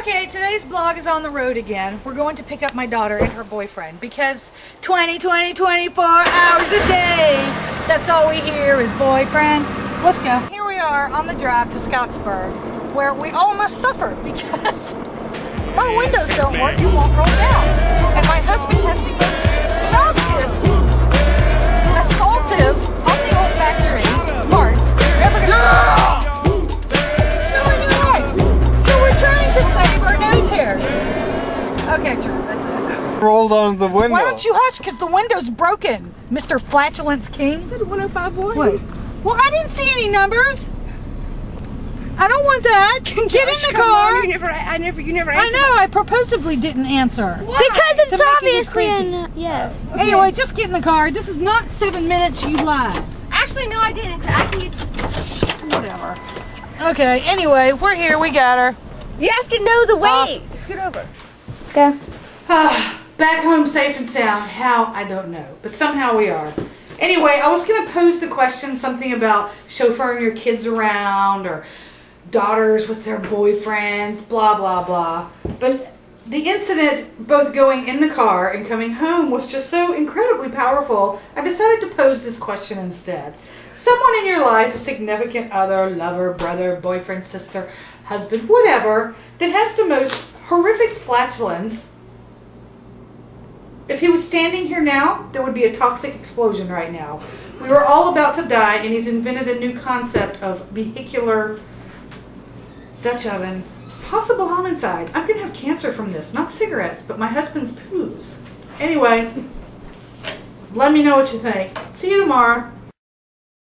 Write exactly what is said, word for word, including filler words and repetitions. Okay, today's blog is on the road again. We're going to pick up my daughter and her boyfriend because twenty, twenty, twenty-four hours a day, that's all we hear is boyfriend. Let's go. Here we are on the drive to Scottsburg, where we almost suffered because my windows don't work. You won't roll down. And my husband has become nauseous, assaultive, on the olfactory parts. Never gonna Okay, true. That's it. Rolled on the window. Why don't you hush? Because the window's broken, Mister Flatulence King. I said one oh five point one. What? Well, I didn't see any numbers. I don't want that. Get Gosh, in the car. On. You never, I never, you never answered. I know. I purposively didn't answer. Why? Because it's to obviously an yes. Okay. Anyway, just get in the car. This is not seven minutes. You lied. Actually, no, I didn't. I need whatever. Okay. Anyway, we're here. We got her. You have to know the way. Off. Scoot over. Okay. Uh, back home safe and sound. How? I don't know. But somehow we are. Anyway, I was going to pose the question, something about chauffeuring your kids around or daughters with their boyfriends, blah, blah, blah. But the incident, both going in the car and coming home, was just so incredibly powerful, I decided to pose this question instead. Someone in your life, a significant other, lover, brother, boyfriend, sister, husband, whatever, that has the most horrific flatulence. If he was standing here now, there would be a toxic explosion right now. We were all about to die, and he's invented a new concept of vehicular Dutch oven. Possible homicide. I'm going to have cancer from this. Not cigarettes, but my husband's poos. Anyway, let me know what you think. See you tomorrow.